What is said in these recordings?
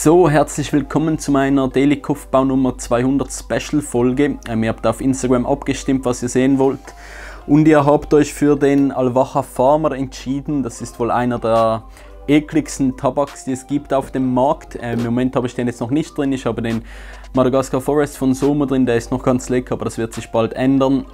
So, herzlich willkommen zu meiner Daily Kopfbau Nummer 200 Special Folge. Ihr habt auf Instagram abgestimmt, was ihr sehen wollt. Und ihr habt euch für den Al Waha Farmer entschieden. Das ist wohl einer der ekligsten Tabaks, die es gibt auf dem Markt. Im Moment habe ich den jetzt noch nicht drin. Ich habe den Madagascar Forest von Soma drin. Der ist noch ganz lecker, aber das wird sich bald ändern.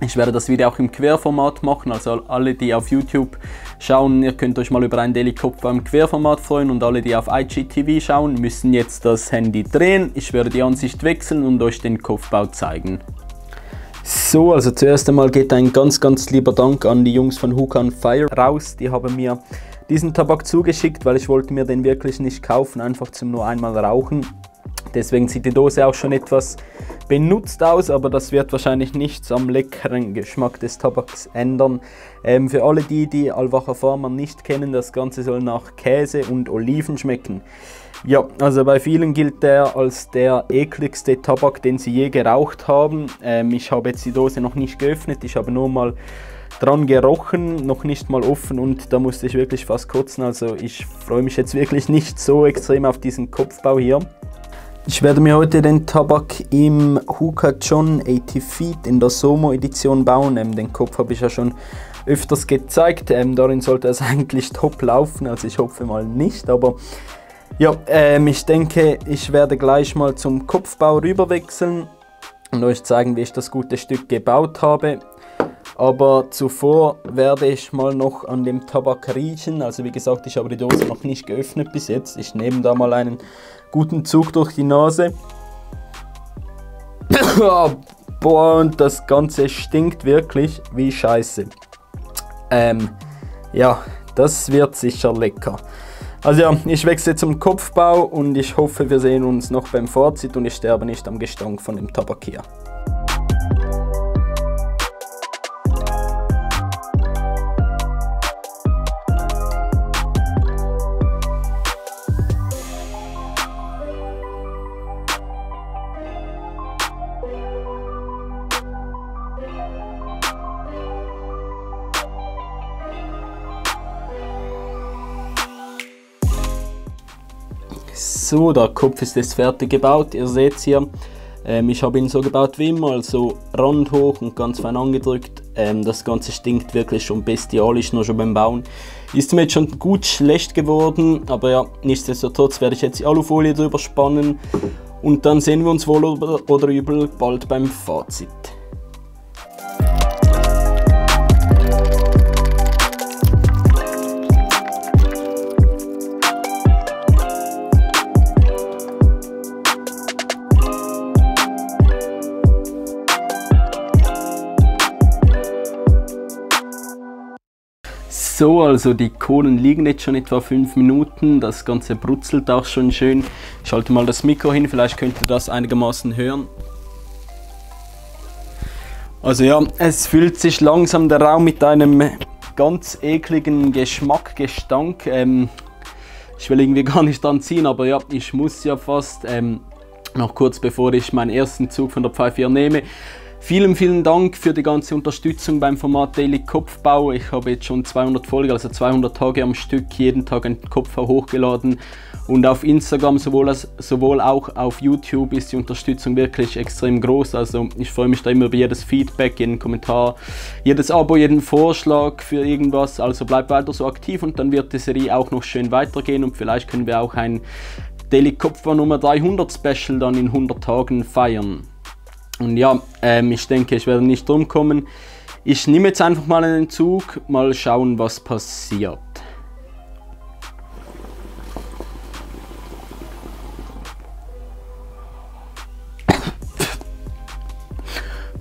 Ich werde das Video auch im Querformat machen, also alle, die auf YouTube schauen, ihr könnt euch mal über einen Daily Kopfbau im Querformat freuen, und alle, die auf IGTV schauen, müssen jetzt das Handy drehen. Ich werde die Ansicht wechseln und euch den Kopfbau zeigen. So, also zuerst einmal geht ein ganz lieber Dank an die Jungs von Hook and Fire raus. Die haben mir diesen Tabak zugeschickt, weil ich wollte mir den wirklich nicht kaufen, einfach zum nur einmal rauchen. Deswegen sieht die Dose auch schon etwas benutzt aus, aber das wird wahrscheinlich nichts am leckeren Geschmack des Tabaks ändern. Für alle die Al Waha Farmer nicht kennen, das Ganze soll nach Käse und Oliven schmecken. Ja, also bei vielen gilt der als der ekligste Tabak, den sie je geraucht haben. Ich habe jetzt die Dose noch nicht geöffnet, ich habe nur mal dran gerochen, noch nicht mal offen, und da musste ich wirklich fast kotzen. Also ich freue mich jetzt wirklich nicht so extrem auf diesen Kopfbau hier. Ich werde mir heute den Tabak im Huka John 80 Feet in der Somo Edition bauen. Den Kopf habe ich ja schon öfters gezeigt. Darin sollte es eigentlich top laufen, also ich hoffe mal nicht. Aber ja, ich denke, ich werde gleich mal zum Kopfbau rüberwechseln und euch zeigen, wie ich das gute Stück gebaut habe. Aber zuvor werde ich mal noch an dem Tabak riechen. Also wie gesagt, ich habe die Dose noch nicht geöffnet bis jetzt. Ich nehme da mal einen guten Zug durch die Nase. Boah, und das Ganze stinkt wirklich wie Scheiße. Ja, das wird sicher lecker. Also ja, ich wechsle zum Kopfbau und ich hoffe, wir sehen uns noch beim Fazit und ich sterbe nicht am Gestank von dem Tabak hier. So, der Kopf ist jetzt fertig gebaut, ihr seht es hier. Ich habe ihn so gebaut wie immer, also Rand hoch und ganz fein angedrückt. Das Ganze stinkt wirklich schon bestialisch, nur schon beim Bauen. Ist mir jetzt schon gut schlecht geworden, aber ja, nichtsdestotrotz werde ich jetzt die Alufolie drüber spannen. Und dann sehen wir uns wohl oder übel bald beim Fazit. So, also die Kohlen liegen jetzt schon etwa 5 Minuten, das Ganze brutzelt auch schon schön. Ich halte mal das Mikro hin, vielleicht könnt ihr das einigermaßen hören. Also ja, es füllt sich langsam der Raum mit einem ganz ekligen Geschmackgestank. Ich will irgendwie gar nicht dran ziehen, aber ja, ich muss ja fast, noch kurz bevor ich meinen ersten Zug von der Pfeife hier nehme. Vielen Dank für die ganze Unterstützung beim Format Daily Kopfbau. Ich habe jetzt schon 200 Folgen, also 200 Tage am Stück, jeden Tag einen Kopfbau hochgeladen. Und auf Instagram sowohl auch auf YouTube ist die Unterstützung wirklich extrem groß. Also ich freue mich da immer über jedes Feedback, jeden Kommentar, jedes Abo, jeden Vorschlag für irgendwas. Also bleibt weiter so aktiv und dann wird die Serie auch noch schön weitergehen und vielleicht können wir auch ein Daily Kopfbau Nummer 300 Special dann in 100 Tagen feiern. Und ja, ich denke, ich werde nicht drum kommen. Ich nehme jetzt einfach mal einen Zug, mal schauen, was passiert.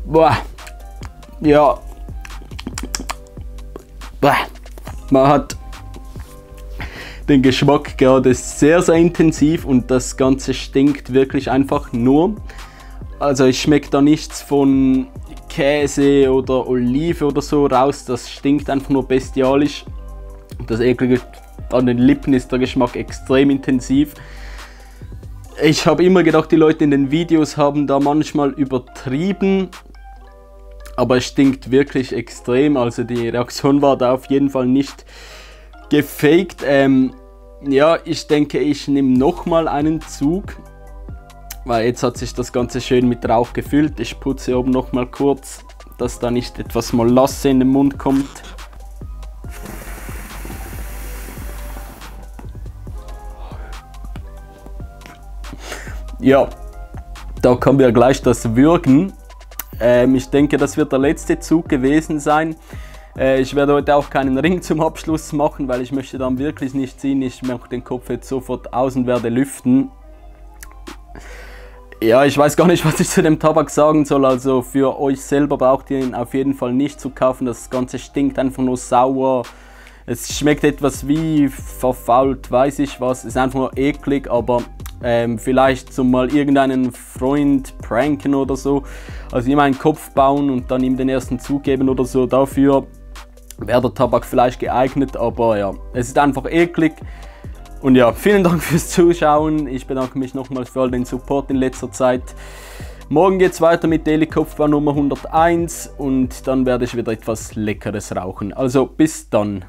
Boah. Ja. Boah. Man hat den Geschmack gerade sehr intensiv und das Ganze stinkt wirklich einfach nur. Also ich schmecke da nichts von Käse oder Olive oder so raus, das stinkt einfach nur bestialisch. Das Eklige an den Lippen ist der Geschmack extrem intensiv. Ich habe immer gedacht, die Leute in den Videos haben da manchmal übertrieben, aber es stinkt wirklich extrem, also die Reaktion war da auf jeden Fall nicht gefaked. ja, ich denke, ich nehme nochmal einen Zug, weil jetzt hat sich das Ganze schön mit drauf gefüllt. Ich putze oben nochmal kurz, dass da nicht etwas Molasse in den Mund kommt. Ja, da kommen wir gleich das Würgen. Ich denke, das wird der letzte Zug gewesen sein. Ich werde heute auch keinen Ring zum Abschluss machen, weil ich möchte dann wirklich nicht ziehen. Ich mache den Kopf jetzt sofort aus und werde lüften. Ja, ich weiß gar nicht, was ich zu dem Tabak sagen soll. Also für euch selber braucht ihr ihn auf jeden Fall nicht zu kaufen. Das Ganze stinkt einfach nur sauer. Es schmeckt etwas wie verfault, weiß ich was. Ist einfach nur eklig, aber vielleicht so mal irgendeinen Freund pranken oder so. Also ihm einen Kopf bauen und dann ihm den ersten Zug geben oder so. Dafür wäre der Tabak vielleicht geeignet, aber ja, es ist einfach eklig. Und ja, vielen Dank fürs Zuschauen. Ich bedanke mich nochmals für all den Support in letzter Zeit. Morgen geht es weiter mit Daily Kopfbau Nummer 101 und dann werde ich wieder etwas Leckeres rauchen. Also bis dann.